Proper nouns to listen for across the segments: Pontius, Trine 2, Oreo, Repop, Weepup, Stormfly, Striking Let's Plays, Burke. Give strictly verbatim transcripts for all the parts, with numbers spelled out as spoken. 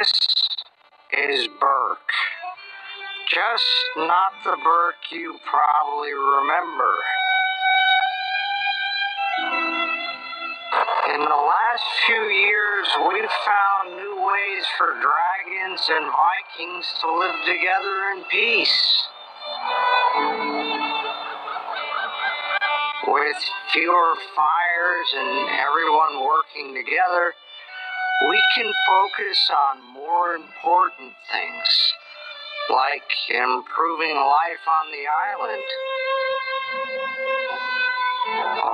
This is Burke. Just not the Burke you probably remember. In the last few years, we've found new ways for dragons and Vikings to live together in peace. With fewer fires and everyone working together, we can focus on more important things, like improving life on the island.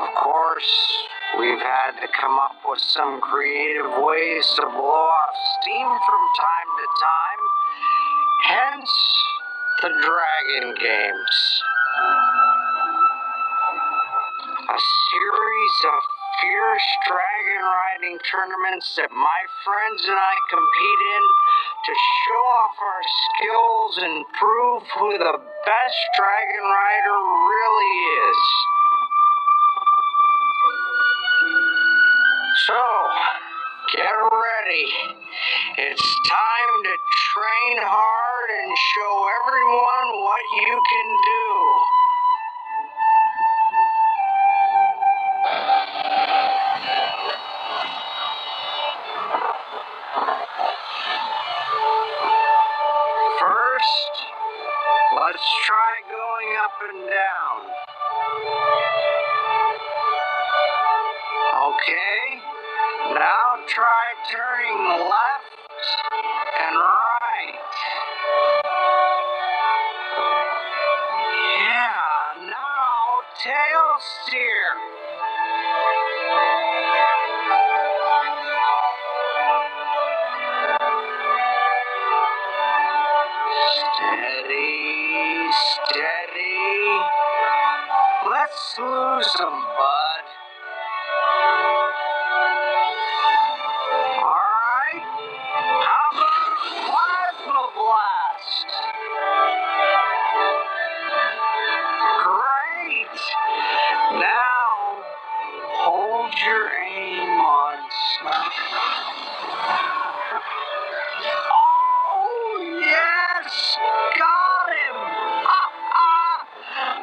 Of course, we've had to come up with some creative ways to blow off steam from time to time, hence the Dragon Games. A series of fierce dragon riding tournaments that my friends and I compete in to show off our skills and prove who the best dragon rider really is. So, get ready. It's time to train hard and show everyone what you can do. Let's try going up and down. Okay, now try turning left and right. Yeah, now tail steer. Steady, steady. Let's lose them, bud. All right. How about plasma blast? Great. Now hold your aim on Stormfly. Got him!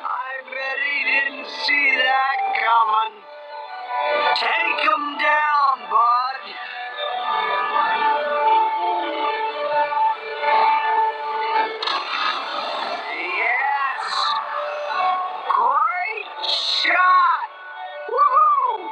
I bet he didn't see that coming. Take him down, bud. Yes! Great shot! Woohoo!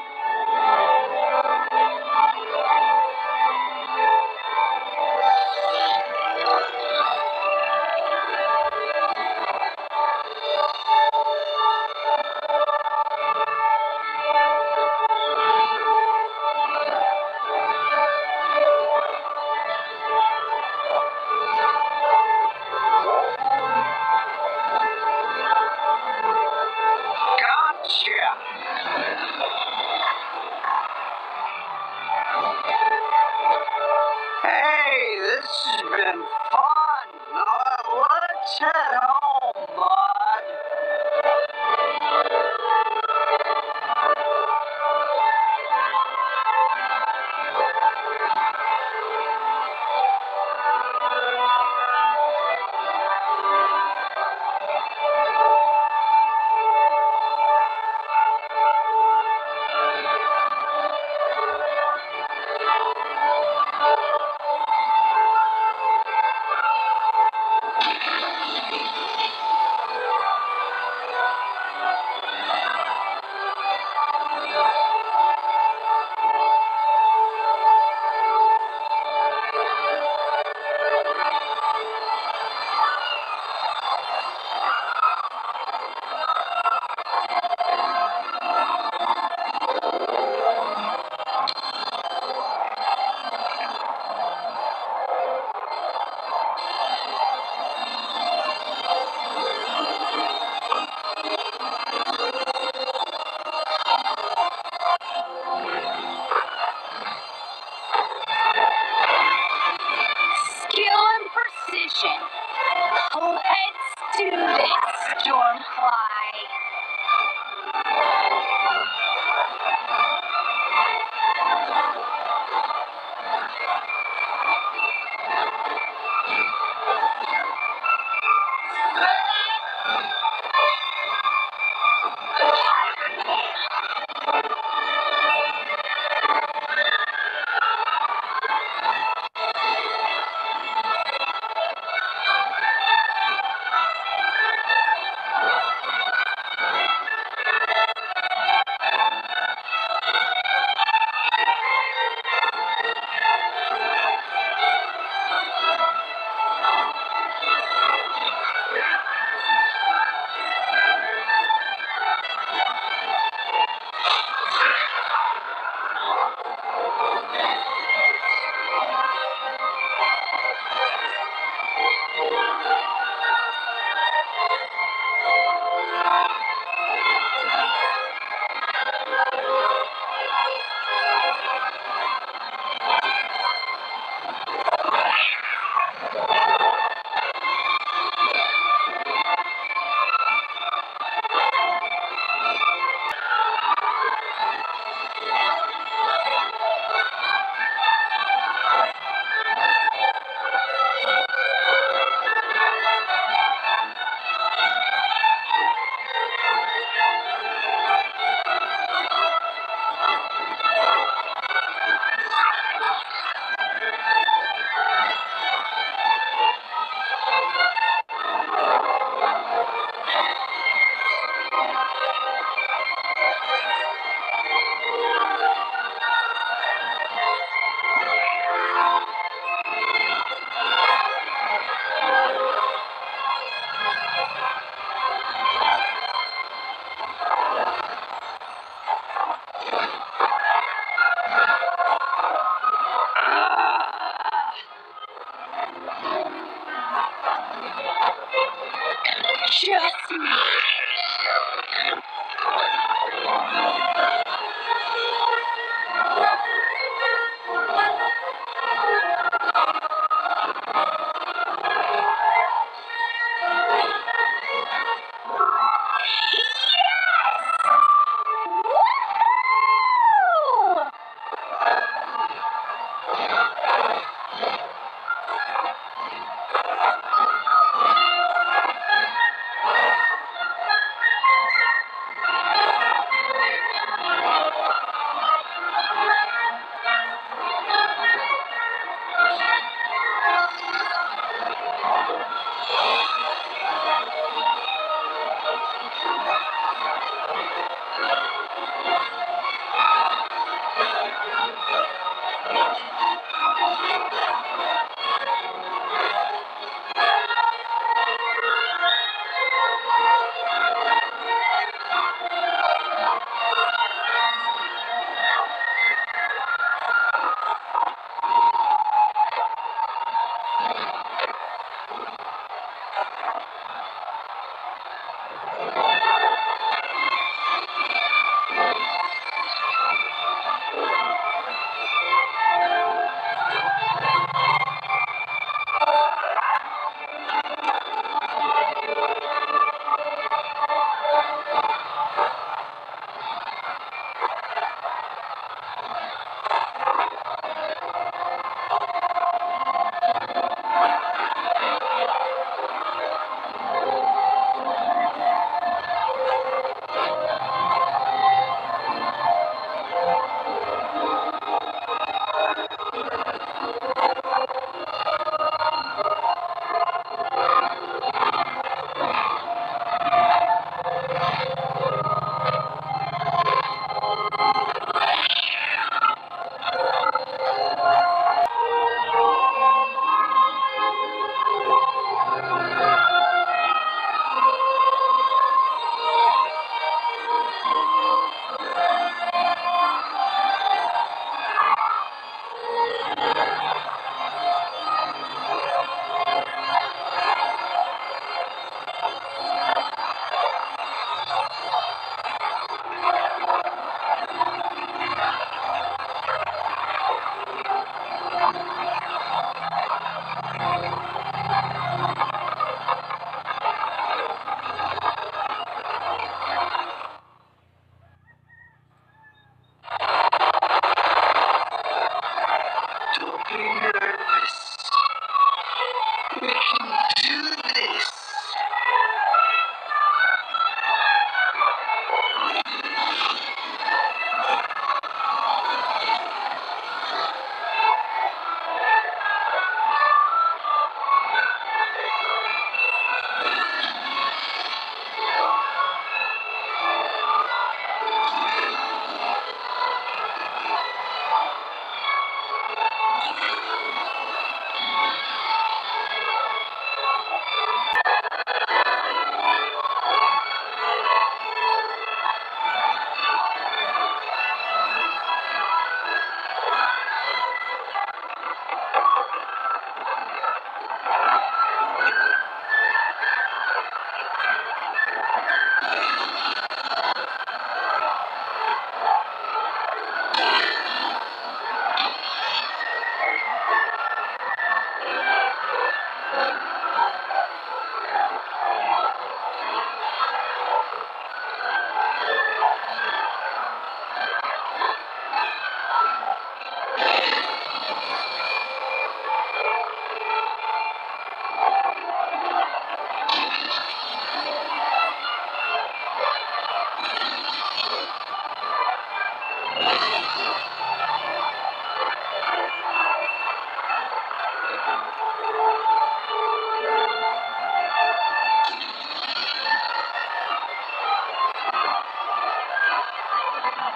You